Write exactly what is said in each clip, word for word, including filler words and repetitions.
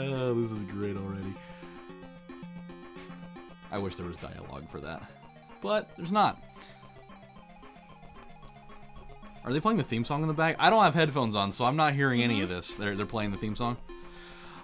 Oh, this is great already. I wish there was dialogue for that, but there's not. Are they playing the theme song in the back? I don't have headphones on, so I'm not hearing any of this. They're, they're playing the theme song.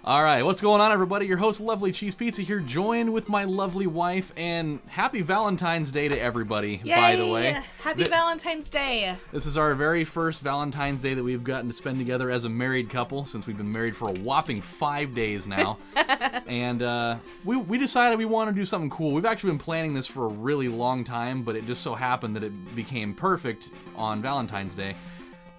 All right, what's going on, everybody? Your host, Lovely Cheese Pizza, here, joined with my lovely wife, and happy Valentine's Day to everybody, Yay! by the way. Happy Th Valentine's Day. This is our very first Valentine's Day that we've gotten to spend together as a married couple, since we've been married for a whopping five days now. And uh, we, we decided we wanted to do something cool. We've actually been planning this for a really long time, but it just so happened that it became perfect on Valentine's Day.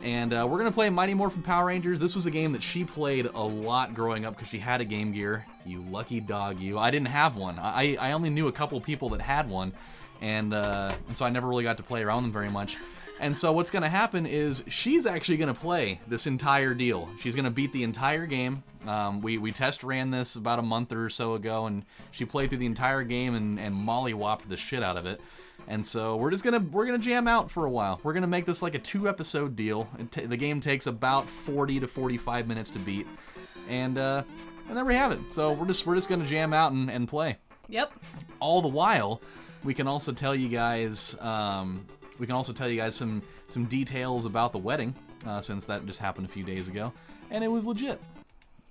And uh, we're going to play Mighty Morphin Power Rangers. This was a game that she played a lot growing up because she had a Game Gear. You lucky dog, you. I didn't have one. I, I only knew a couple people that had one. And, uh, and so I never really got to play around them very much. And so what's going to happen is she's actually going to play this entire deal. She's going to beat the entire game. Um, we, we test ran this about a month or so ago, and she played through the entire game and, and molly-whopped the shit out of it. And so we're just gonna we're gonna jam out for a while. We're gonna make this like a two-episode deal. It t the game takes about forty to forty-five minutes to beat, and uh, and there we have it. So we're just we're just gonna jam out and, and play. Yep. All the while, we can also tell you guys um, we can also tell you guys some some details about the wedding, uh, since that just happened a few days ago, and it was legit.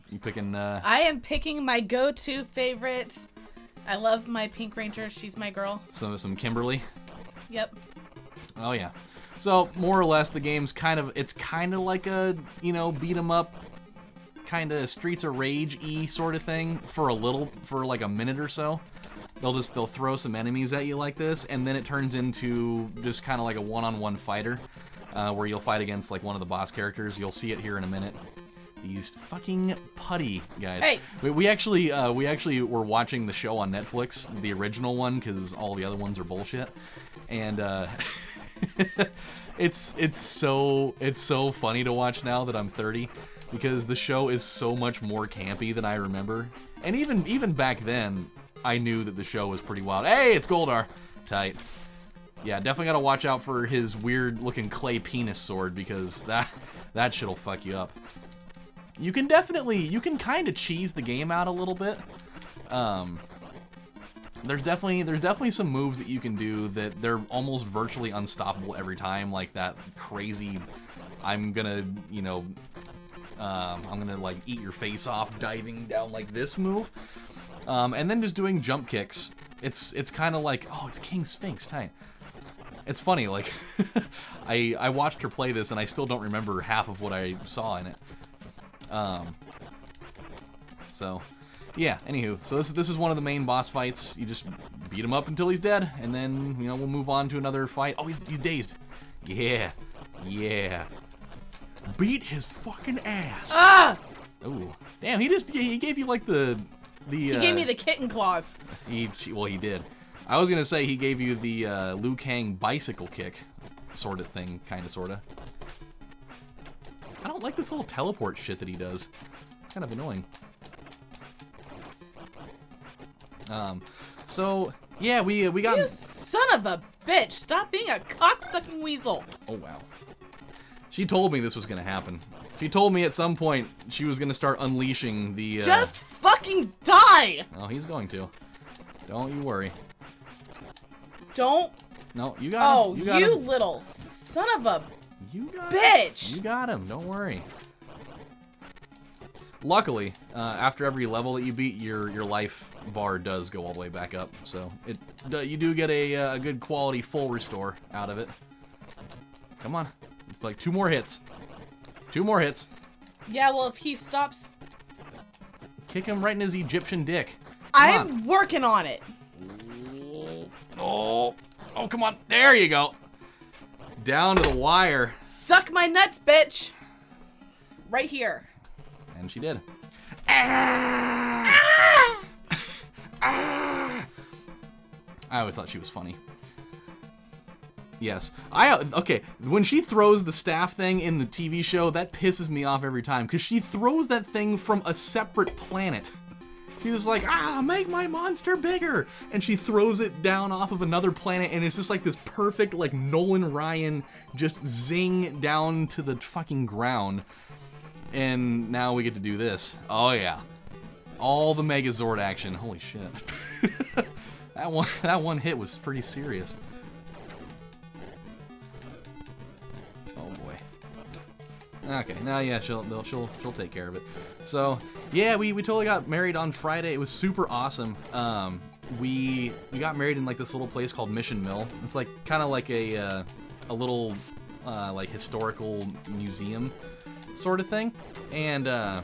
You picking? Uh... I am picking my go-to favorite. I love my Pink Ranger. She's my girl. Some some Kimberly. Yep. Oh yeah. So more or less, the game's kind of it's kind of like a you know beat 'em up, kind of Streets of Rage-y sort of thing for a little for like a minute or so. They'll just they'll throw some enemies at you like this, and then it turns into just kind of like a one-on-one fighter, uh, where you'll fight against like one of the boss characters. You'll see it here in a minute. These fucking putty guys. Hey. We, we actually, uh, we actually were watching the show on Netflix, the original one, because all the other ones are bullshit. And uh, it's it's so it's so funny to watch now that I'm thirty, because the show is so much more campy than I remember. And even even back then, I knew that the show was pretty wild. Hey, it's Goldar, tight. Yeah, definitely gotta watch out for his weird-looking clay penis sword, because that that shit'll fuck you up. You can definitely, you can kind of cheese the game out a little bit. Um, there's definitely, there's definitely some moves that you can do that they're almost virtually unstoppable every time, like that crazy, I'm gonna, you know, um, I'm gonna like eat your face off diving down like this move. Um, and then just doing jump kicks. It's, it's kind of like, oh, it's King Sphinx, tight. It's funny, like, I, I watched her play this and I still don't remember half of what I saw in it. Um, so, yeah, anywho, so this, this is one of the main boss fights. You just beat him up until he's dead, and then, you know, we'll move on to another fight. Oh, he's, he's dazed. Yeah, yeah. Beat his fucking ass. Ah! Oh, damn, he just, he gave you, like, the, the, He uh, gave me the kitten claws. He, well, he did. I was gonna say he gave you the, uh, Liu Kang bicycle kick sort of thing, kind of, sort of. I don't like this little teleport shit that he does. It's kind of annoying. Um, so yeah, we uh, we got. You son of a bitch! Stop being a cocksucking weasel. Oh wow. She told me this was gonna happen. She told me at some point she was gonna start unleashing the. Uh... Just fucking die! Oh, he's going to. Don't you worry. Don't. No, you got oh, him. You got you him. Little son of a. You got Bitch! Him. You got him, don't worry. Luckily, uh, after every level that you beat, your your life bar does go all the way back up, so it you do get a, a good quality full restore out of it. Come on. It's like two more hits. Two more hits. Yeah, well, if he stops... Kick him right in his Egyptian dick. Come I'm on. working on it. Oh, oh, come on. There you go. Down to the wire. Suck my nuts, bitch. Right here. And she did. Ah! Ah! Ah! I always thought she was funny. Yes. I okay, when she throws the staff thing in the T V show, that pisses me off every time, because she throws that thing from a separate planet. He was like, ah, make my monster bigger. And she throws it down off of another planet, and it's just like this perfect, like, Nolan Ryan just zing down to the fucking ground. And now we get to do this. Oh yeah. All the Megazord action. Holy shit. That one, that one hit was pretty serious. Oh boy. Okay, now yeah, she'll she'll she'll take care of it. So yeah, we we totally got married on Friday. It was super awesome. Um, we we got married in like this little place called Mission Mill. It's like kind of like a uh, a little uh, like historical museum sort of thing, and. Uh,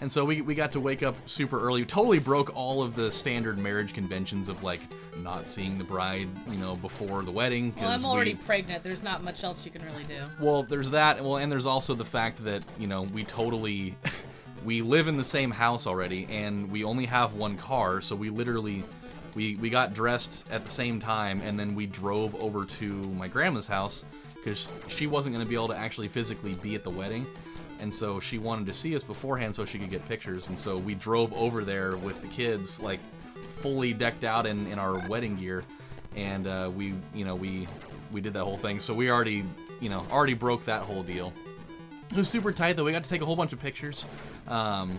And so we, we got to wake up super early. We totally broke all of the standard marriage conventions of, like, not seeing the bride, you know, before the wedding. Well, I'm already we, pregnant. There's not much else you can really do. Well, there's that. Well, and there's also the fact that, you know, we totally... we live in the same house already, and we only have one car, so we literally... We, we got dressed at the same time, and then we drove over to my grandma's house, because she wasn't going to be able to actually physically be at the wedding. And so she wanted to see us beforehand so she could get pictures. And so we drove over there with the kids, like, fully decked out in, in our wedding gear. And uh, we, you know, we we did that whole thing. So we already, you know, already broke that whole deal. It was super tight, though. We got to take a whole bunch of pictures. Um,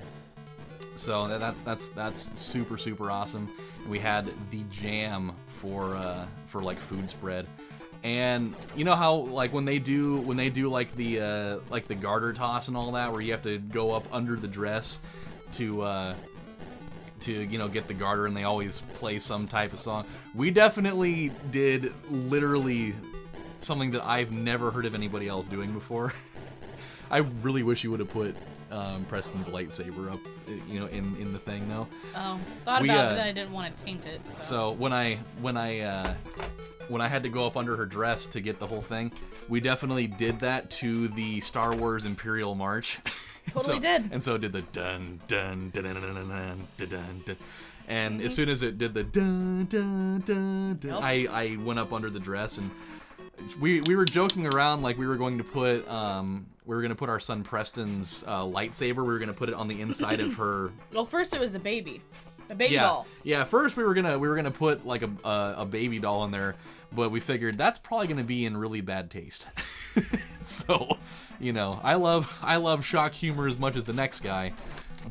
so that's that's that's super, super awesome. And we had the jam for uh, for like food spread. And you know how like when they do when they do like the uh, like the garter toss and all that, where you have to go up under the dress to uh, to you know get the garter, and they always play some type of song. We definitely did literally something that I've never heard of anybody else doing before. I really wish you would have put um, Preston's lightsaber up, you know, in in the thing though. Oh, thought we, about uh, it, but then I didn't want to taint it. So, so when I when I. Uh, When I had to go up under her dress to get the whole thing, we definitely did that to the Star Wars Imperial March. Totally so, did. And so it did the dun dun dun dun dun dun dun dun dun. And mm-hmm. as soon as it did the dun dun dun dun, nope. I I went up under the dress, and we we were joking around like we were going to put um we were gonna put our son Preston's uh, lightsaber. We were gonna put it on the inside of her. Well, first it was a baby. A baby yeah. doll. Yeah, first we were gonna we were gonna put like a uh, a baby doll in there, but we figured that's probably gonna be in really bad taste. So, you know, I love I love shock humor as much as the next guy,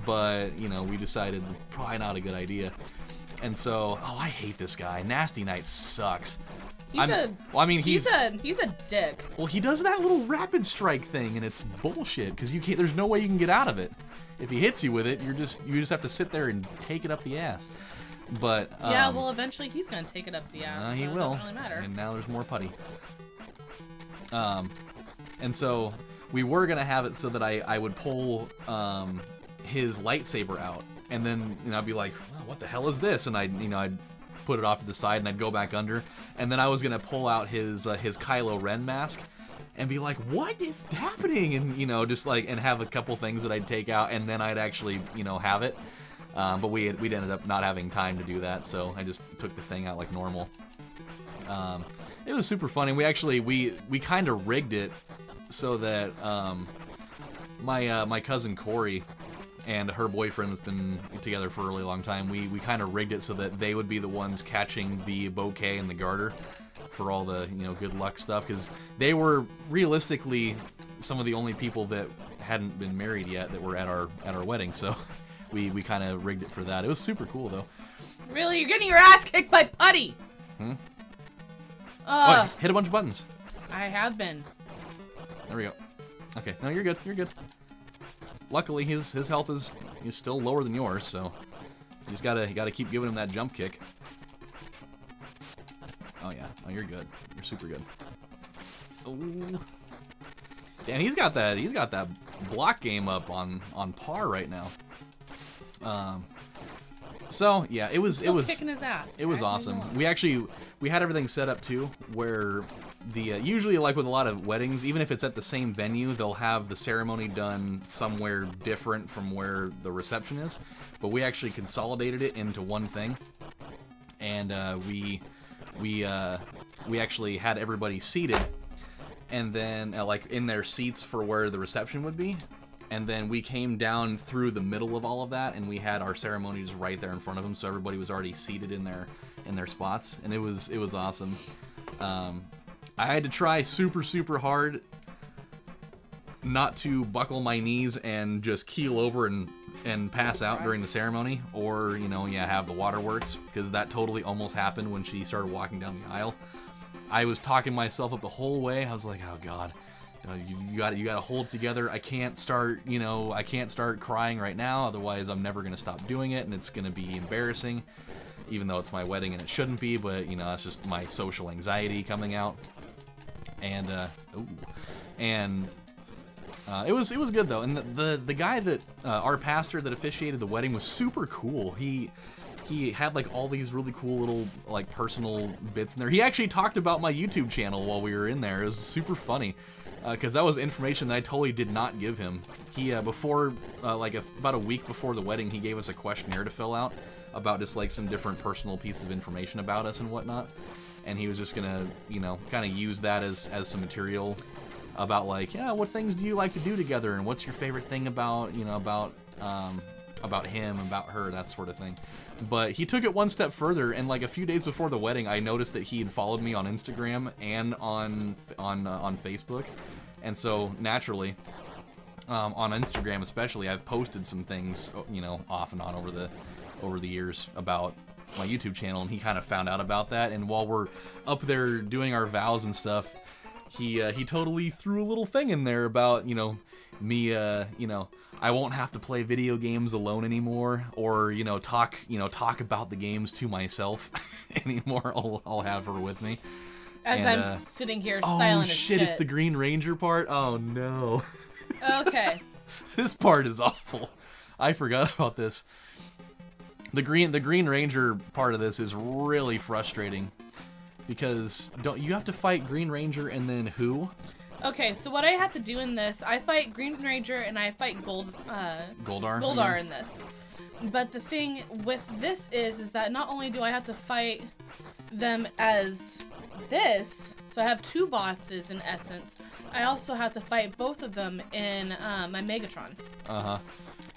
but you know, we decided probably not a good idea. And so, oh, I hate this guy. Nasty Knight sucks. He's I'm, a, well, I mean, he's, he's a he's a dick. Well, he does that little rapid strike thing, and it's bullshit because you can't. There's no way you can get out of it. If he hits you with it, you're just you just have to sit there and take it up the ass. But um, yeah, well, eventually he's gonna take it up the ass. Uh, he so will. It doesn't really matter. And now there's more putty. Um, and so we were gonna have it so that I I would pull um his lightsaber out, and then you know I'd be like, oh, what the hell is this? And I you know I'd. put it off to the side, and I'd go back under, and then I was gonna pull out his uh, his Kylo Ren mask, and be like, "What is happening?" And you know, just like, and have a couple things that I'd take out, and then I'd actually, you know, have it. Um, but we had, we'd ended up not having time to do that, so I just took the thing out like normal. Um, it was super funny. We actually we we kind of rigged it so that um, my uh, my cousin Corey. And her boyfriend that's been together for a really long time, we, we kind of rigged it so that they would be the ones catching the bouquet and the garter for all the, you know, good luck stuff. Because they were, realistically, some of the only people that hadn't been married yet that were at our at our wedding. So we, we kind of rigged it for that. It was super cool, though. Really? You're getting your ass kicked by putty! Hmm? Uh, oh, hit a bunch of buttons. I have been. There we go. Okay. No, you're good. You're good. Luckily, his his health is, is still lower than yours, so you just gotta you gotta keep giving him that jump kick. Oh yeah, oh you're good, you're super good. Oh, damn, he's got that he's got that block game up on on par right now. Um, so yeah, it was still it was kicking his ass. It was awesome. We actually we had everything set up too, where the uh, usually like with a lot of weddings, even if it's at the same venue, they'll have the ceremony done somewhere different from where the reception is. But we actually consolidated it into one thing, and uh, we we uh, we actually had everybody seated, and then uh, like in their seats for where the reception would be. And then we came down through the middle of all of that, and we had our ceremonies right there in front of them, so everybody was already seated in their in their spots, and it was it was awesome. Um, I had to try super super hard not to buckle my knees and just keel over and and pass out during the ceremony, or you know, yeah, have the waterworks, because that totally almost happened when she started walking down the aisle. I was talking myself up the whole way. I was like, oh god. You know, you got you got to hold together. I can't start, you know, I can't start crying right now. Otherwise, I'm never gonna stop doing it, and it's gonna be embarrassing. Even though it's my wedding and it shouldn't be, but you know, that's just my social anxiety coming out. And uh, ooh. and uh, it was it was good though. And the the, the guy that uh, our pastor that officiated the wedding was super cool. He. He had like all these really cool little like personal bits in there. He actually talked about my YouTube channel while we were in there. It was super funny because uh, that was information that I totally did not give him. He uh, before uh, like a, about a week before the wedding, he gave us a questionnaire to fill out about just like some different personal pieces of information about us and whatnot. And he was just gonna, you know, kind of use that as as some material about like, yeah, what things do you like to do together, and what's your favorite thing about, you know, about. Um, about him, about her, that sort of thing. But he took it one step further, and like a few days before the wedding, I noticed that he had followed me on Instagram and on on uh, on Facebook. And so naturally, um, on Instagram especially, I've posted some things, you know, off and on over the over the years about my YouTube channel, and he kind of found out about that. And while we're up there doing our vows and stuff, he uh, he totally threw a little thing in there about, you know, me, uh, you know, I won't have to play video games alone anymore, or, you know, talk, you know, talk about the games to myself anymore. I'll, I'll have her with me. As and, I'm uh, sitting here oh, silent as shit. Oh shit, it's the Green Ranger part? Oh no. Okay. This part is awful. I forgot about this. The Green, the Green Ranger part of this is really frustrating, because don't you have to fight Green Ranger and then who? Okay, so what I have to do in this, I fight Green Ranger and I fight Gold, uh, Goldar, Goldar yeah. in this. But the thing with this is, is that not only do I have to fight them as this, so I have two bosses in essence, I also have to fight both of them in uh, my Megatron. Uh huh.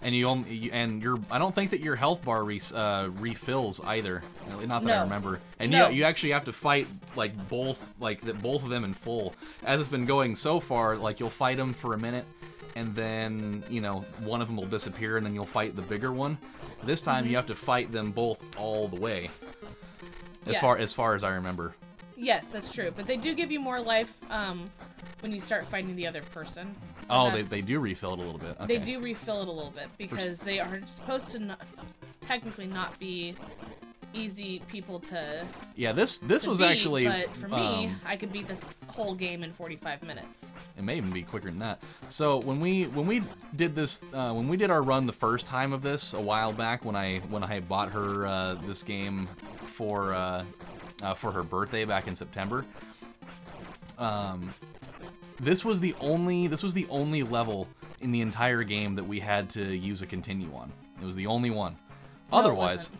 And you only, and your, I don't think that your health bar re, uh, refills either. Not that no. I remember. And no. you, you actually have to fight like both, like the, both of them in full. As it's been going so far, like you'll fight them for a minute, and then you know one of them will disappear, and then you'll fight the bigger one. This time mm-hmm. you have to fight them both all the way. As yes. far as far as I remember. Yes, that's true. But they do give you more life. Um, When you start fighting the other person. So oh, they, they do refill it a little bit. Okay. They do refill it a little bit, because they are supposed to not, technically not be easy people to Yeah, this this was beat, actually... But for um, me, I could beat this whole game in forty-five minutes. It may even be quicker than that. So when we when we did this, uh, when we did our run the first time of this, a while back, when I, when I bought her uh, this game for, uh, uh, for her birthday back in September, um... This was the only this was the only level in the entire game that we had to use a continue on. It was the only one. No, Otherwise,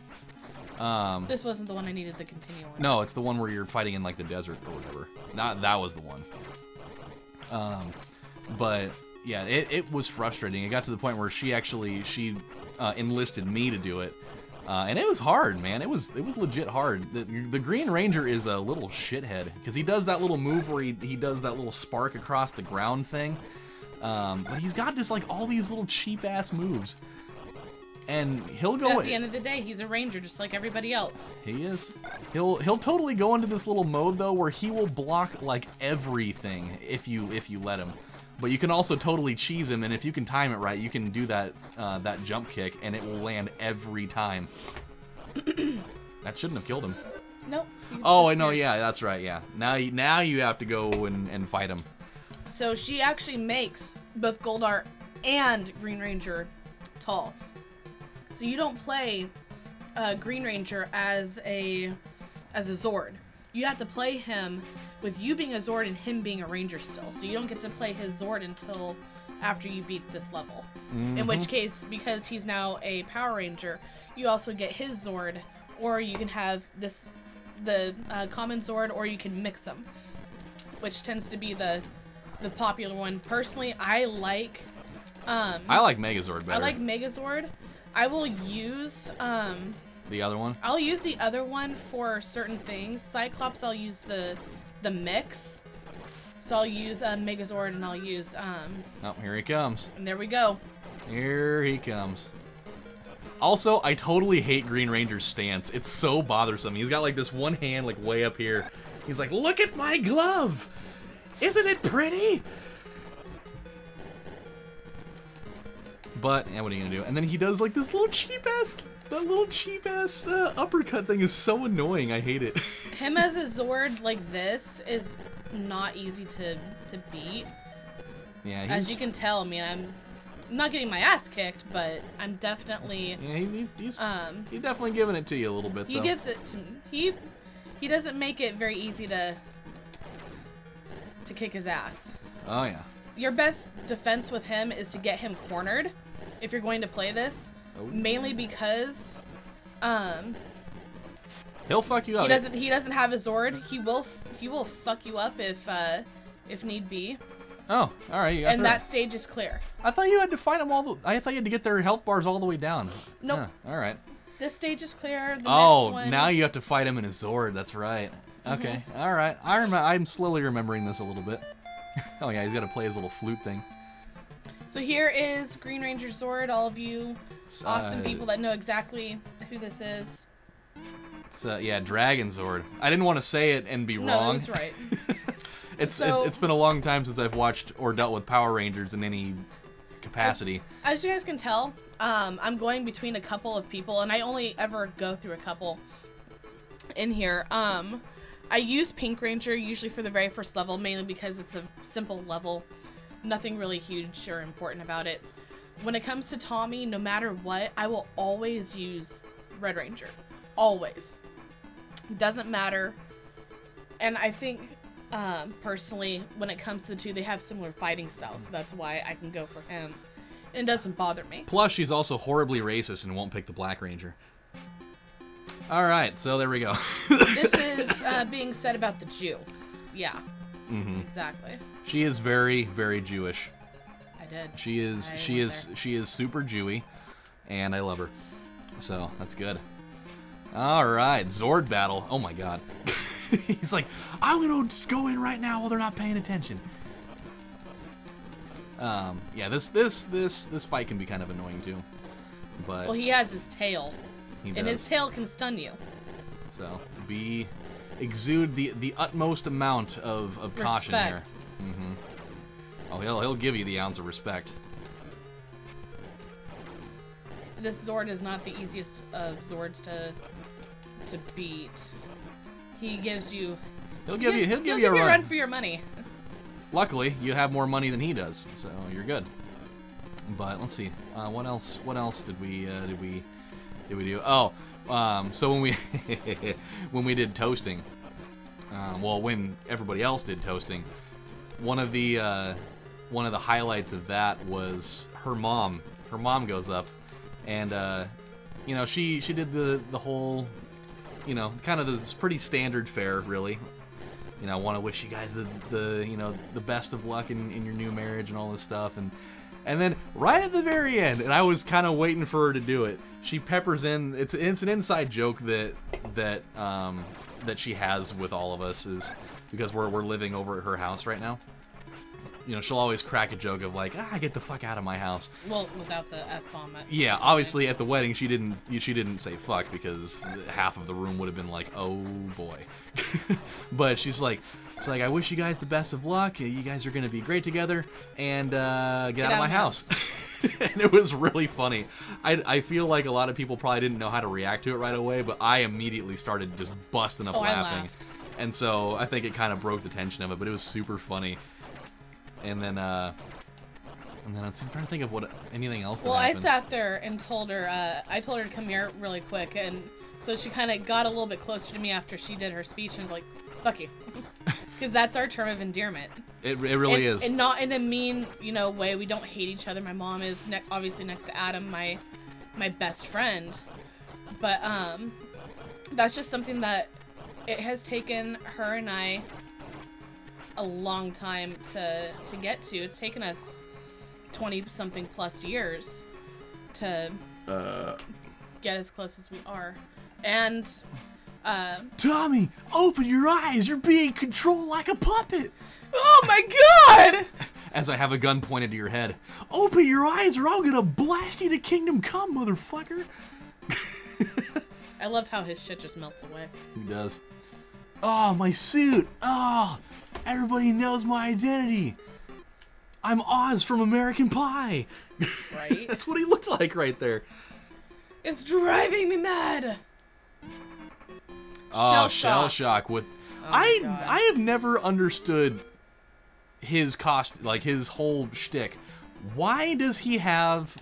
um, this wasn't the one I needed the continue on. No, it's the one where you're fighting in like the desert or whatever. Not that was the one. Um, but yeah, it, it was frustrating. It got to the point where she actually she uh, enlisted me to do it, uh, and it was hard, man. It was it was legit hard. The, the Green Ranger is a little shithead, because he does that little move where he, he does that little spark across the ground thing, um, but he's got just like all these little cheap ass moves, and he'll go. At the end of the day, he's a ranger just like everybody else. He is. He'll he'll totally go into this little mode though where he will block like everything if you if you let him. But you can also totally cheese him, and if you can time it right, you can do that uh, that jump kick, and it will land every time. That shouldn't have killed him. Nope. Oh, I know. Yeah, that's right. Yeah. Now, you, now you have to go and, and fight him. So she actually makes both Goldar and Green Ranger tall. So you don't play uh, Green Ranger as a as a Zord. You have to play him with you being a Zord and him being a Ranger still. So you don't get to play his Zord until after you beat this level. Mm-hmm. In which case, because he's now a Power Ranger, you also get his Zord, or you can have this, the uh, common Zord, or you can mix them, which tends to be the the popular one. Personally, I like Um, I like Megazord better. I like Megazord. I will use um, the other one. I'll use the other one for certain things. Cyclops, I'll use the the mix. So I'll use uh, Megazord, and I'll use. Um, oh, here he comes. And there we go. Here he comes. Also, I totally hate Green Ranger's stance. It's so bothersome. He's got like this one hand like way up here. He's like, look at my glove! Isn't it pretty? But, yeah, what are you gonna do? And then he does like this little cheap ass, that little cheap ass uh, uppercut thing is so annoying. I hate it. Him as a Zord like this is not easy to, to beat. Yeah, he's... As you can tell, I mean, I'm... I'm not getting my ass kicked, but I'm definitely. Yeah, he, he's, um, he's definitely giving it to you a little bit. He though. gives it to me. He he doesn't make it very easy to to kick his ass. Oh yeah. Your best defense with him is to get him cornered, if you're going to play this. Oh. Mainly because, um. He'll fuck you up. He doesn't. He doesn't have a Zord. He will. He will fuck you up if uh, if need be. Oh, all right. You got and that stage is clear. I thought you had to fight them all. The, I thought you had to get their health bars all the way down. Nope. Yeah, all right. This stage is clear. The oh, next one. Now you have to fight him in a Zord. That's right. Okay. Mm-hmm. All right. I rem I'm slowly remembering this a little bit. Oh yeah, he's got to play his little flute thing. So here is Green Ranger Zord. All of you, it's, awesome uh, people that know exactly who this is. It's uh, yeah, Dragonzord. I didn't want to say it and be no, wrong. No, that's right. It's, so, it, it's been a long time since I've watched or dealt with Power Rangers in any capacity. As, as you guys can tell, um, I'm going between a couple of people, and I only ever go through a couple in here. Um, I use Pink Ranger usually for the very first level, mainly because it's a simple level. Nothing really huge or important about it. When it comes to Tommy, no matter what, I will always use Red Ranger. Always. Doesn't matter. And I think... Um, personally, when it comes to the two, they have similar fighting styles, so that's why I can go for him. And it doesn't bother me. Plus, she's also horribly racist and won't pick the Black Ranger. Alright, so there we go. This is uh, being said about the Jew. Yeah. Mm-hmm. Exactly. She is very, very Jewish. I did. She is, I she is, there. she is super Jewy, and I love her. So, that's good. Alright, Zord battle. Oh my god. He's like, I'm gonna go in right now while they're not paying attention. Um, yeah, this this this this fight can be kind of annoying too. But well, he has his tail, he and does. his tail can stun you. So be exude the the utmost amount of of respect. caution there. Mm-hmm. Oh, he'll he'll give you the ounce of respect. This Zord is not the easiest of Zords to to beat. He gives you. He'll give you. He'll give you a run for your money. Luckily, you have more money than he does, so you're good. But let's see. Uh, what else? What else did we? Uh, did we? Did we do? Oh, um, so when we when we did toasting, uh, well, when everybody else did toasting, one of the uh, one of the highlights of that was her mom. Her mom goes up, and uh, you know, she she did the the whole. You know, kind of this pretty standard fare, really. You know, I want to wish you guys the, the you know, the best of luck in, in your new marriage and all this stuff. And and then right at the very end, and I was kind of waiting for her to do it, she peppers in. It's it's an inside joke that that um, that she has with all of us is because we're we're living over at her house right now. You know, she'll always crack a joke of like, ah, get the fuck out of my house. Well, without the F-bomb. Yeah, obviously at the wedding she didn't she didn't say fuck because half of the room would have been like, oh boy. But she's like, she's like, I wish you guys the best of luck. You guys are gonna be great together, and uh, get, get out, out of my house. house. And it was really funny. I I feel like a lot of people probably didn't know how to react to it right away, but I immediately started just busting up oh, laughing, and so I think it kind of broke the tension of it. But it was super funny. And then, uh, and then I'm trying to think of what anything else. That well, happened. I sat there and told her. Uh, I told her to come here really quick, and so she kind of got a little bit closer to me after she did her speech, and was like, "Fuck you," because that's our term of endearment. It it really and, is, and not in a mean, you know, way. We don't hate each other. My mom is ne obviously next to Adam, my my best friend, but um, that's just something that it has taken her and I. A long time to to get to. It's taken us twenty-something plus years to uh. get as close as we are. And... Uh, Tommy, open your eyes! You're being controlled like a puppet! Oh my god! As I have a gun pointed to your head. Open your eyes or I'm gonna blast you to Kingdom Come, motherfucker! I love how his shit just melts away. He does. Oh, my suit! Oh, everybody knows my identity! I'm Oz from American Pie! Right? That's what he looked like right there. It's driving me mad! Oh, shell shock with oh I God. I have never understood his cost like his whole shtick. Why does he have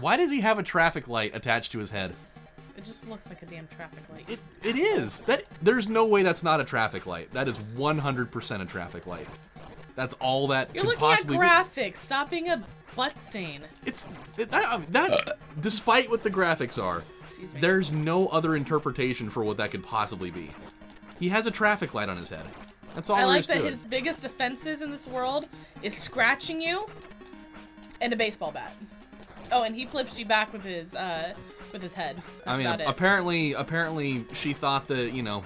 why does he have a traffic light attached to his head? It just looks like a damn traffic light. It it is. That there's no way that's not a traffic light. That is one hundred percent a traffic light. That's all that You're could looking possibly at graphics. Be. Stop being a butt stain. It's that, that despite what the graphics are. There's no other interpretation for what that could possibly be. He has a traffic light on his head. That's all I like that his biggest offenses in this world is scratching you and a baseball bat. Oh, and he flips you back with his uh, with his head. That's I mean, about it. apparently, apparently, she thought that you know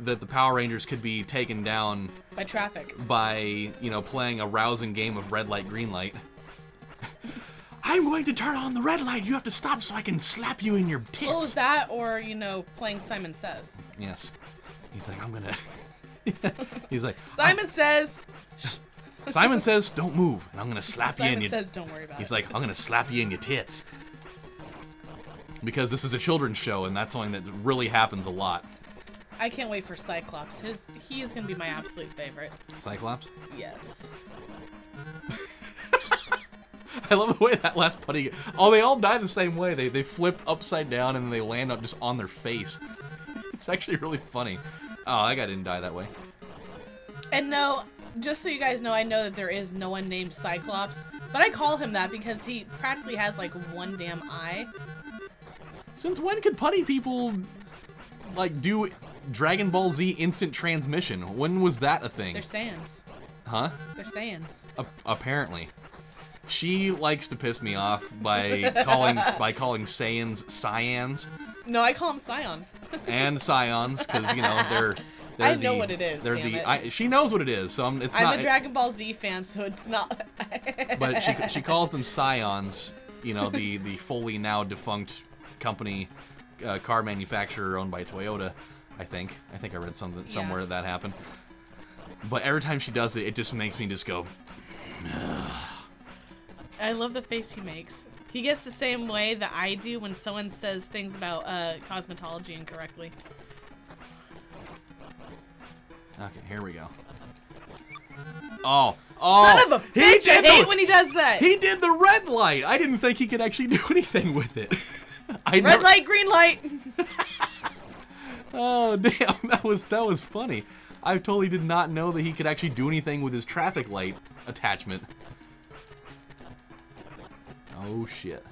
that the Power Rangers could be taken down by traffic by you know playing a rousing game of red light, green light. I'm going to turn on the red light. You have to stop so I can slap you in your tits. Well, that or, you know, playing Simon Says. Yes. He's like, I'm going to... He's like... Simon I'm... Says... Simon Says, don't move, and I'm going to slap Simon you in your... Simon Says, don't worry about He's it. He's like, I'm going to slap you in your tits. Because this is a children's show, and that's something that really happens a lot. I can't wait for Cyclops. His He is going to be my absolute favorite. Cyclops? Yes. I love the way that last putty... Oh, they all die the same way. They they flip upside down and they land up just on their face. It's actually really funny. Oh, that guy didn't die that way. And no, just so you guys know, I know that there is no one named Cyclops, but I call him that because he practically has like one damn eye. Since when could putty people like do Dragon Ball Z instant transmission? When was that a thing? They're Saiyans. Huh? They're Saiyans. A apparently. She likes to piss me off by calling by calling Saiyans Scions. No, I call them Scions. And Scions, because you know they're. they're I know the, what it is. They're damn the. It. I, she knows what it is, so I'm, it's I'm not. I'm a Dragon Ball Z fan, so it's not. But she she calls them Scions. You know the the fully now defunct company, uh, car manufacturer owned by Toyota. I think I think I read something somewhere yes. that, that happened. But every time she does it, it just makes me just go. I love the face he makes. He gets the same way that I do when someone says things about uh, cosmetology incorrectly. Okay, here we go. Oh, oh! Son of a bitch! I hate when he does that! He did the red light! I didn't think he could actually do anything with it. I red never... light, green light! Oh, damn, that was, that was funny. I totally did not know that he could actually do anything with his traffic light attachment. Oh, shit.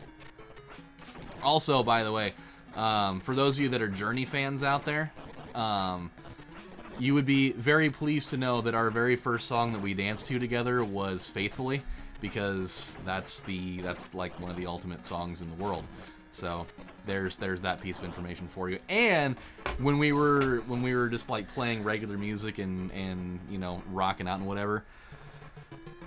Also, by the way, um, for those of you that are Journey fans out there, um, you would be very pleased to know that our very first song that we danced to together was Faithfully, because that's the that's like one of the ultimate songs in the world. So there's there's that piece of information for you. And when we were when we were just like playing regular music and and you know rocking out and whatever,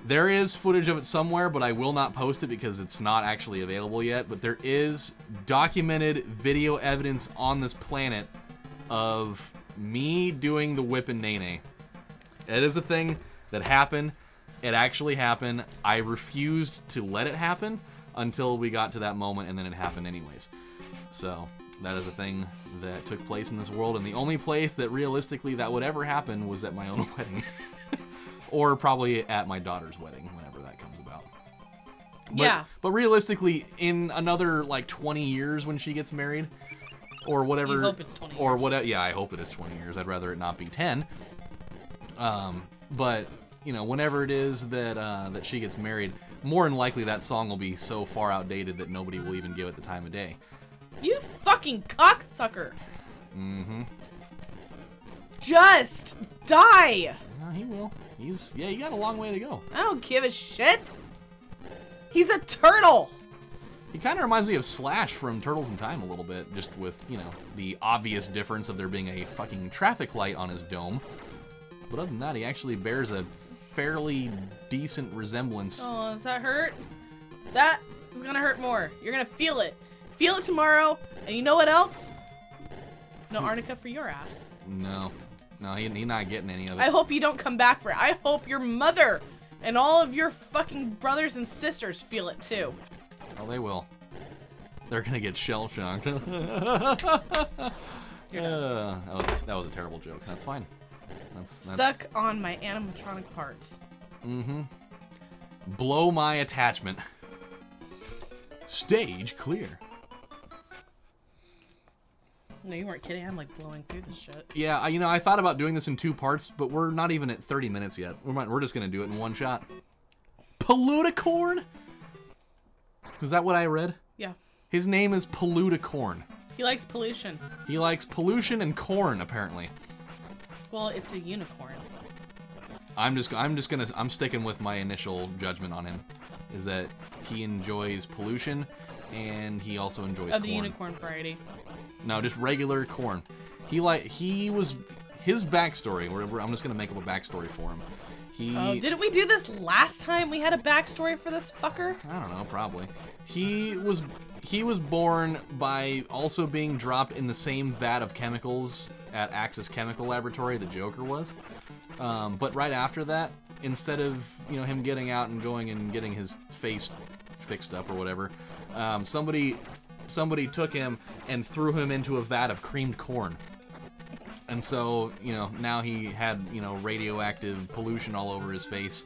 there is footage of it somewhere, but I will not post it because it's not actually available yet. But there is documented video evidence on this planet of me doing the whip and nene. It is a thing that happened. It actually happened. I refused to let it happen until we got to that moment, and then it happened anyways. So that is a thing that took place in this world, and the only place that realistically that would ever happen was at my own wedding. Or probably at my daughter's wedding, whenever that comes about. But, yeah. But realistically, in another like twenty years when she gets married, or whatever, you hope it's twenty years. Or whatever. Yeah, I hope it is twenty years. I'd rather it not be ten. Um, but you know, whenever it is that uh, that she gets married, more than likely that song will be so far outdated that nobody will even give it the time of day. You fucking cocksucker! Mm-hmm. Just die. He will. He's yeah. You got a long way to go. I don't give a shit. He's a turtle! He kind of reminds me of Slash from Turtles in Time a little bit, just with, you know, the obvious difference of there being a fucking traffic light on his dome. But other than that, he actually bears a fairly decent resemblance. Oh, does that hurt? That is gonna hurt more. You're gonna feel it. Feel it tomorrow, and you know what else? No arnica for your ass. No. No, he, he not getting any of it. I hope you don't come back for it. I hope your mother and all of your fucking brothers and sisters feel it too. Oh, they will. They're gonna get shell-shocked. uh, that, was, that was a terrible joke. That's fine. That's, that's... Suck on my animatronic parts. Mm-hmm. Blow my attachment. Stage clear. No, you weren't kidding. I'm like blowing through this shit. Yeah, I, you know, I thought about doing this in two parts, but we're not even at thirty minutes yet. We're, might, we're just gonna do it in one shot. Polluticorn? Is that what I read? Yeah. His name is Polluticorn. He likes pollution. He likes pollution and corn, apparently. Well, it's a unicorn. I'm just, I'm just gonna, I'm sticking with my initial judgment on him, is that he enjoys pollution, and he also enjoys corn. Of the unicorn variety. No, just regular corn. He like he was his backstory. Whatever, I'm just gonna make up a backstory for him. He. Oh, didn't we do this last time? We had a backstory for this fucker. I don't know, probably. He was he was born by also being dropped in the same vat of chemicals at Axis Chemical Laboratory. The Joker was. Um, but right after that, instead of you know him getting out and going and getting his face fixed up or whatever, um, somebody. Somebody took him and threw him into a vat of creamed corn. And so, you know, now he had, you know, radioactive pollution all over his face.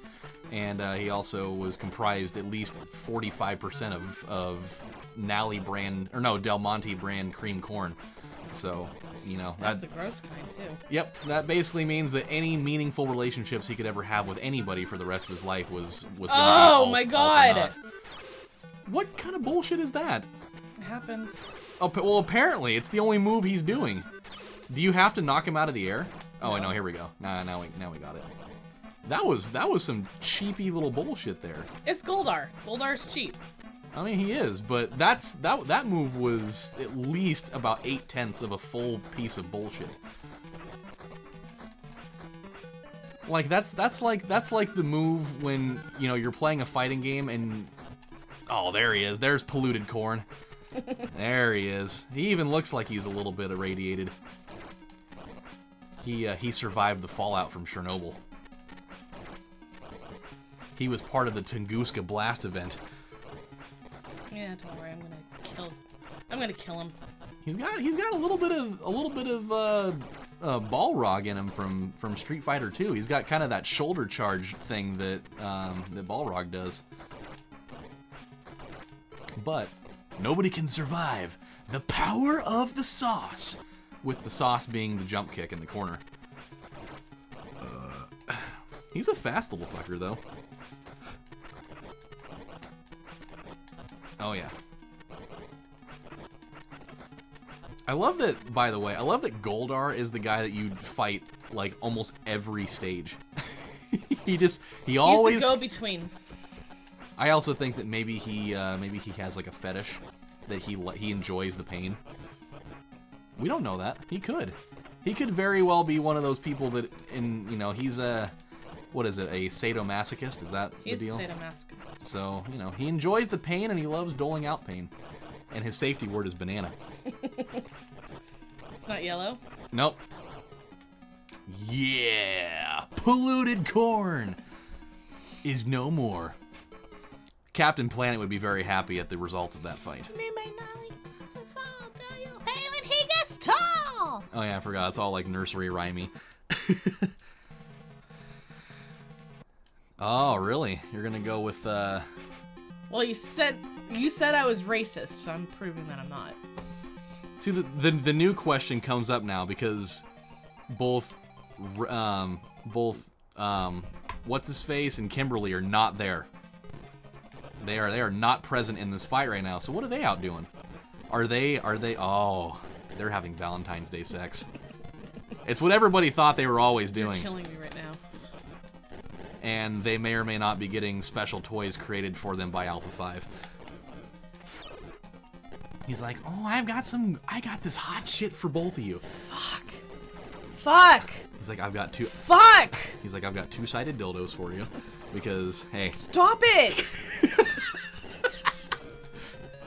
And uh, he also was comprised at least forty-five percent of, of Nally brand, or no, Del Monte brand creamed corn. So, you know. That's that, the gross kind, too. Yep, that basically means that any meaningful relationships he could ever have with anybody for the rest of his life was, was not. Oh, all, my God. What kind of bullshit is that? Happens. Oh, well, apparently it's the only move he's doing. Do you have to knock him out of the air? Oh, I know. Here we go. Nah, now we now we got it. That was that was some cheapy little bullshit there. It's Goldar. Goldar's cheap. I mean, he is, but that's that that move was at least about eight tenths of a full piece of bullshit. Like that's that's like that's like the move when you know you're playing a fighting game and oh, there he is. There's polluted corn. There he is. He even looks like he's a little bit irradiated. He uh, he survived the fallout from Chernobyl. He was part of the Tunguska blast event. Yeah, don't worry. I'm gonna kill. I'm gonna kill him. He's got he's got a little bit of a little bit of uh, uh, Balrog in him from from Street Fighter Two. He's got kind of that shoulder charge thing that um, that Balrog does. But. Nobody can survive the power of the sauce, with the sauce being the jump kick in the corner. Uh, he's a fast little fucker, though. Oh, yeah. I love that, by the way, I love that Goldar is the guy that you fight, like, almost every stage. He just, he he's always... He's the go-between. I also think that maybe he uh, maybe he has like a fetish that he he enjoys the pain. We don't know that. He could, he could very well be one of those people that in you know he's a what is it a sadomasochist? Is that he's the deal? He's a sadomasochist. So you know he enjoys the pain and he loves doling out pain, and his safety word is banana. It's not yellow. Nope. Yeah, polluted corn is no more. Captain Planet would be very happy at the result of that fight. May may not like so far, though you'll hate when he gets tall. Oh yeah, I forgot. It's all like nursery rhymey. Oh really? You're gonna go with? Uh... Well, you said you said I was racist, so I'm proving that I'm not. See, the the, the new question comes up now because both um, both um, what's his face and Kimberly are not there. They are they are not present in this fight right now. So what are they out doing? Are they are they oh, they're having Valentine's Day sex. It's what everybody thought they were always doing. You're killing me right now. and they may or may not be getting special toys created for them by Alpha five. He's like, oh, I've got some, I got this hot shit for both of you. Fuck. Fuck. He's like, I've got two. Fuck. He's like, I've got two-sided dildos for you, because, hey. Stop it.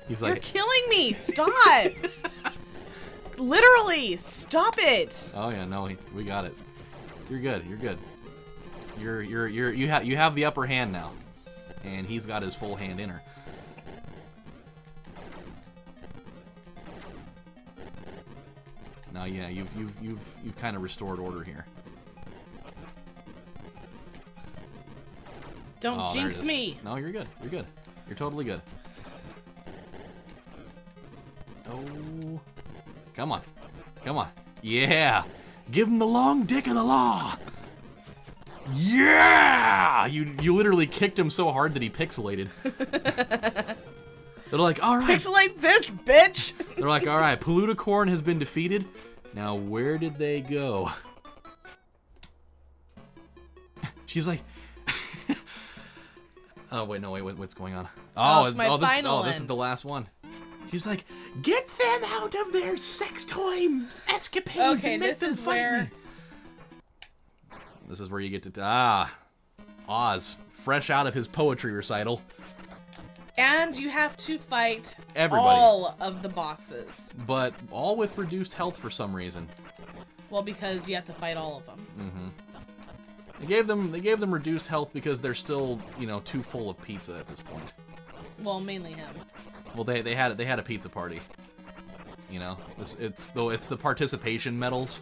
He's like, you're killing me. Stop. Literally, stop it. Oh yeah, no, we got it. You're good. You're good. You're you're you're you have you have the upper hand now, and he's got his full hand in her. Now, yeah, you've you've you've you've kind of restored order here. Don't oh, jinx me. No, you're good. You're good. You're totally good. Oh, come on, come on, yeah. Give him the long dick of the law. Yeah! You you literally kicked him so hard that he pixelated. They're like, all right. Pixelate this, bitch! They're like, all right, Polluticorn has been defeated. Now, where did they go? She's like, oh, wait, no, wait, what, what's going on? Oh, oh, it's my oh, this, final oh this is the last one. She's like, get them out of their sex toy escapades okay, and make them fight where... me. This is where you get to, ah, Oz, fresh out of his poetry recital. And you have to fight everybody. All of the bosses. But all with reduced health for some reason. Well, because you have to fight all of them. Mm-hmm. They gave them, they gave them reduced health because they're still, you know, too full of pizza at this point. Well, mainly him. Well, they, they had, they had a pizza party. You know, it's, it's, though it's the participation medals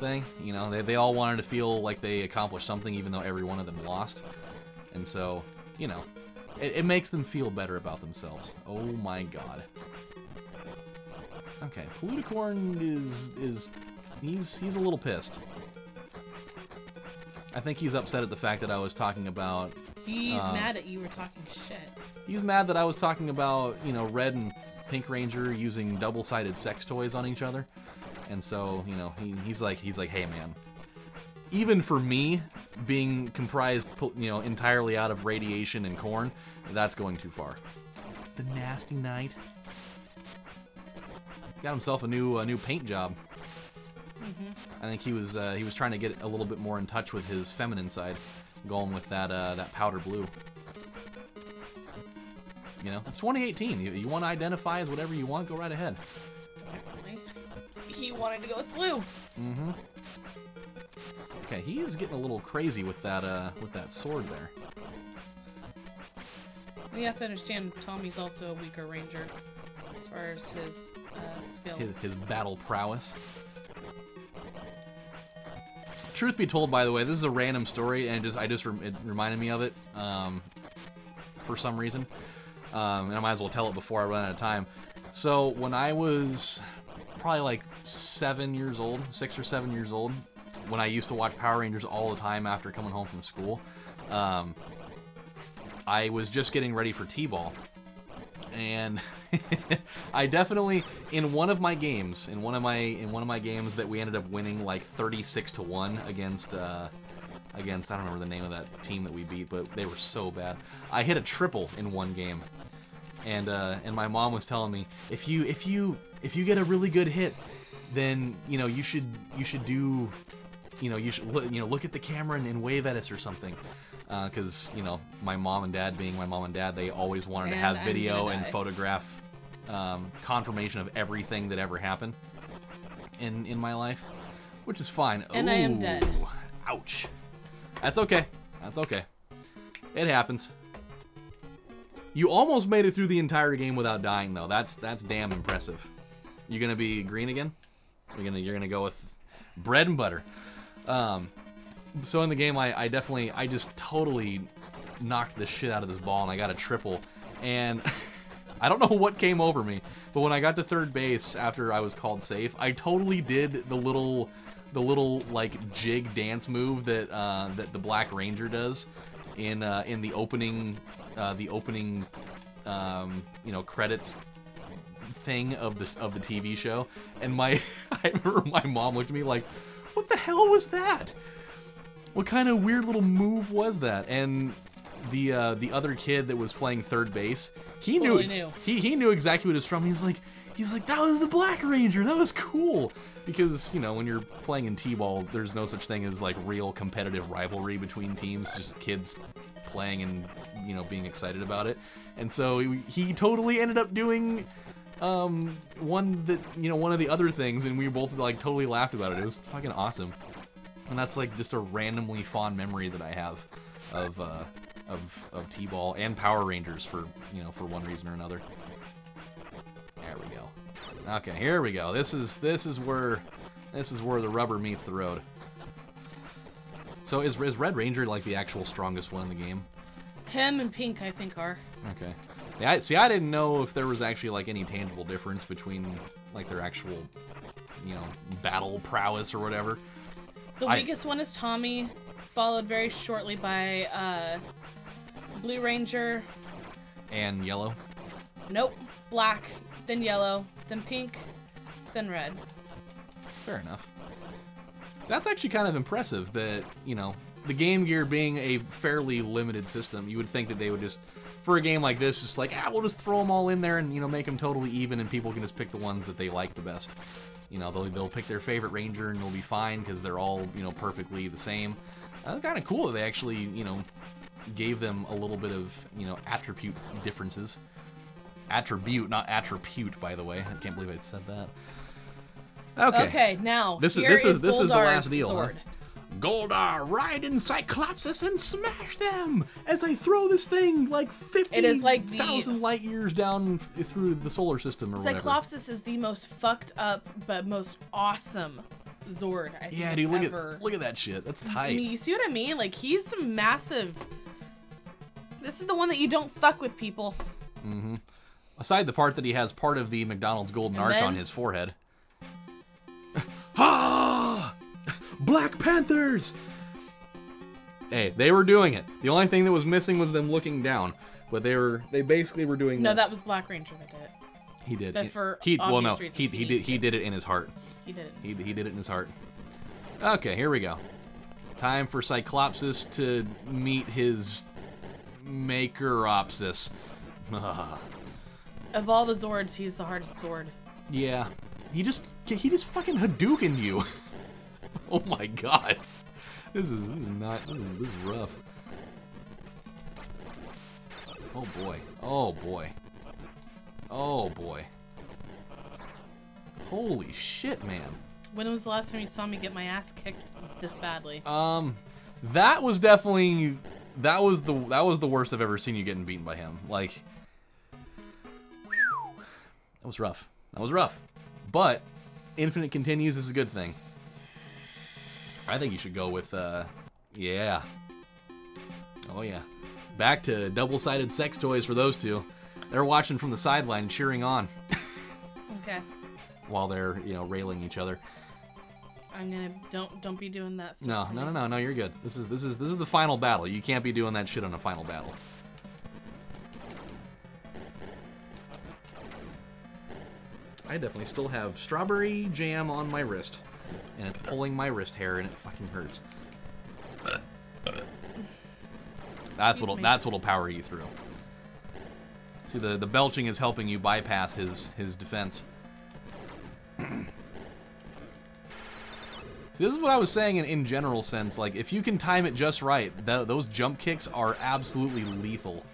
thing, you know, they, they all wanted to feel like they accomplished something even though every one of them lost, and so, you know, it, it makes them feel better about themselves. Oh my god. Okay, Polluticorn is is he's he's a little pissed. I think he's upset at the fact that I was talking about he's uh, mad at you were talking shit. He's mad that I was talking about, you know, Red and Pink Ranger using double-sided sex toys on each other. And so, you know, he, he's like, he's like, hey man, even for me, being comprised, you know, entirely out of radiation and corn, that's going too far. The nasty knight got himself a new, a new paint job. Mm-hmm. I think he was, uh, he was trying to get a little bit more in touch with his feminine side, going with that, uh, that powder blue. You know, it's twenty eighteen. You, you want to identify as whatever you want, go right ahead. He wanted to go with blue. Mm-hmm. Okay, he is getting a little crazy with that uh, with that sword there. You have to understand, Tommy's also a weaker ranger as far as his uh, skill. His, his battle prowess. Truth be told, by the way, this is a random story, and it just I just rem it reminded me of it um, for some reason, um, and I might as well tell it before I run out of time. So when I was probably like seven years old, six or seven years old, when I used to watch Power Rangers all the time after coming home from school, um, I was just getting ready for T-ball, and I definitely, in one of my games, in one of my in one of my games that we ended up winning like thirty-six to one against uh, against I don't remember the name of that team that we beat, but they were so bad. I hit a triple in one game, and uh, and my mom was telling me if you if you If you get a really good hit, then you know you should you should do, you know you should look, you know look at the camera and, and wave at us or something, because uh, you know my mom and dad, being my mom and dad, they always wanted and to have video and photograph um, confirmation of everything that ever happened in in my life, which is fine. And ooh, I am dead. Ouch. That's okay. That's okay. It happens. You almost made it through the entire game without dying, though. That's that's damn impressive. You're gonna be green again. You're gonna you're gonna go with bread and butter. Um, so in the game, I, I definitely I just totally knocked the shit out of this ball, and I got a triple. And I don't know what came over me, but when I got to third base after I was called safe, I totally did the little the little like jig dance move that uh, that the Black Ranger does in uh, in the opening. Uh, the opening, um, you know, credits thing of the of the T V show, and my I remember my mom looked at me like, "What the hell was that?" What kind of weird little move was that? And the uh, the other kid that was playing third base, he knew, totally knew. He he knew exactly what it was from. He's like he's like that was the Black Ranger. That was cool. Because, you know, when you're playing in T-ball, there's no such thing as like real competitive rivalry between teams. Just kids playing and, you know, being excited about it. And so he, he totally ended up doing um, one that, you know, one of the other things, and we both like totally laughed about it. It was fucking awesome. And that's like just a randomly fond memory that I have of uh, of of T-ball and Power Rangers for, you know, for one reason or another. There we go. Okay, here we go. This is this is where this is where the rubber meets the road. So is is Red Ranger like the actual strongest one in the game? Him and Pink, I think, are. Okay. Yeah. See, I didn't know if there was actually like any tangible difference between like their actual, you know, battle prowess or whatever. The weakest I... one is Tommy, followed very shortly by uh, Blue Ranger. And Yellow. Nope. Black, then Yellow, then Pink, then Red. Fair enough. That's actually kind of impressive that, you know, the Game Gear being a fairly limited system, you would think that they would just, for a game like this, just like, ah, we'll just throw them all in there and, you know, make them totally even and people can just pick the ones that they like the best. You know, they'll, they'll pick their favorite Ranger and they'll be fine because they're all, you know, perfectly the same. Uh, kind of cool that they actually, you know, gave them a little bit of, you know, attribute differences. Attribute, not attribute, by the way. I can't believe I said that. Okay. Okay, now this is this is, is this Goldar's is the last deal. Sword. Huh? Goldar, ride in Cyclopsis and smash them as I throw this thing like fifty thousand like light years down through the solar system. Or Cyclopsis whatever. Is the most fucked up but most awesome Zord. I think yeah, dude, look ever. at look at that shit. That's tight. I mean, you see what I mean? Like he's some massive. This is the one that you don't fuck with, people. Mm-hmm. Aside the part that he has part of the McDonald's golden and arch then... on his forehead. Ah! Black Panthers! Hey, they were doing it. The only thing that was missing was them looking down, but they were—they basically were doing. No, this. that was Black Ranger that did it. He did. But for he, well, no, he, he, he did. He did it in his heart. He did it. He, he did it in his heart. Okay, here we go. Time for Cyclopsis to meet his Makeropsis. Of all the Zords, he's the hardest Zord. Yeah, he just he just fucking Hadoukened you. Oh my god, this is this is not this is, this is rough. Oh boy, oh boy, oh boy. Holy shit, man. When was the last time you saw me get my ass kicked this badly? Um, that was definitely that was the that was the worst I've ever seen you getting beaten by him. Like. That was rough. That was rough. But infinite continues is a good thing. I think you should go with, uh, yeah. Oh, yeah. Back to double-sided sex toys for those two. They're watching from the sideline, cheering on. Okay. While they're, you know, railing each other. I'm gonna... Don't don't be doing that stuff. No, no, no, no, no, you're good. This is, this is, this is the final battle. You can't be doing that shit on a final battle. I definitely still have strawberry jam on my wrist, and it's pulling my wrist hair, and it fucking hurts. That's what'll that's what'll power you through. See, the the belching is helping you bypass his his defense. See, this is what I was saying in in general sense. Like, if you can time it just right, th those jump kicks are absolutely lethal.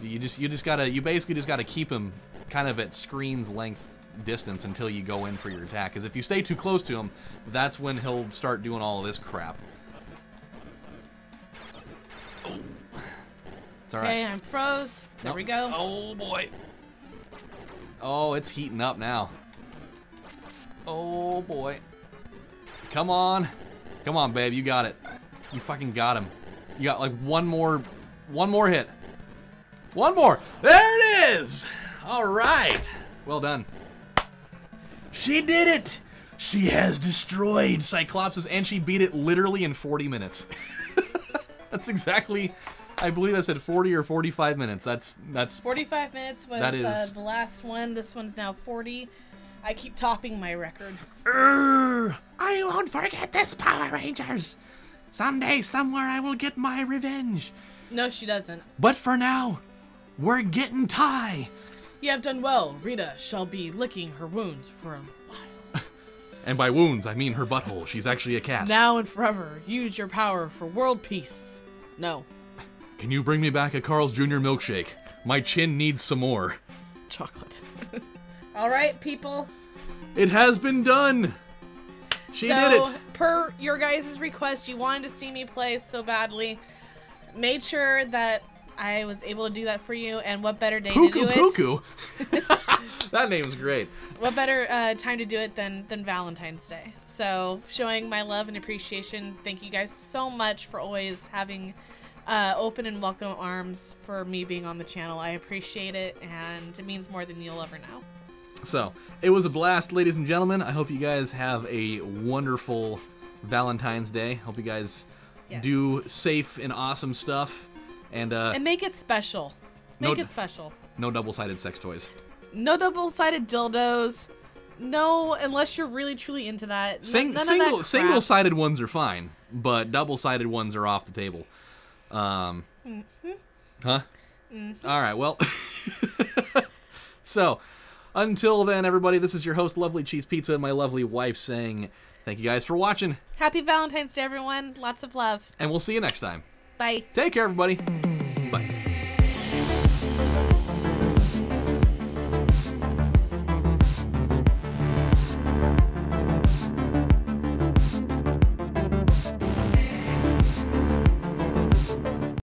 You just you just gotta you basically just gotta keep him kind of at screen's length distance until you go in for your attack. Because if you stay too close to him, that's when he'll start doing all of this crap. Oh. It's alright. Okay, I'm froze. There nope. we go. Oh, boy. Oh, it's heating up now. Oh, boy. Come on. Come on, babe. You got it. You fucking got him. You got, like, one more, one more hit. One more. There it is! All right, well done. She did it. She has destroyed Cyclopsis, and she beat it literally in forty minutes. That's exactly, I believe I said forty or forty-five minutes. That's that's. forty-five minutes was that is, uh, the last one. This one's now forty. I keep topping my record. Urgh, I won't forget this, Power Rangers. Someday, somewhere, I will get my revenge. No, she doesn't. But for now, we're getting Ty. You have done well. Rita shall be licking her wounds for a while. And by wounds, I mean her butthole. She's actually a cat. Now and forever, use your power for world peace. No. Can you bring me back a Carl's Junior milkshake? My chin needs some more. Chocolate. All right, people. It has been done. She so, did it. Per your guys' request, you wanted to see me play so badly. Made sure that I was able to do that for you, and what better day Puku, to do Puku. it? Puku. That name's great. What better uh, time to do it than, than Valentine's Day. So, showing my love and appreciation. Thank you guys so much for always having uh, open and welcome arms for me being on the channel. I appreciate it, and it means more than you'll ever know. So, it was a blast, ladies and gentlemen. I hope you guys have a wonderful Valentine's Day. Hope you guys yes. do safe and awesome stuff. And uh, and make it special. Make no, it special. No double-sided sex toys. No double-sided dildos. No, unless you're really, truly into that. Sing None single, of that crap. Single-sided ones are fine, but double-sided ones are off the table. Um, mm-hmm. Huh? Mm-hmm. All right, well. So... until then, everybody, this is your host, Lovely Cheese Pizza, and my lovely wife saying thank you guys for watching. Happy Valentine's Day, everyone. Lots of love. And we'll see you next time. Bye. Take care, everybody. Bye.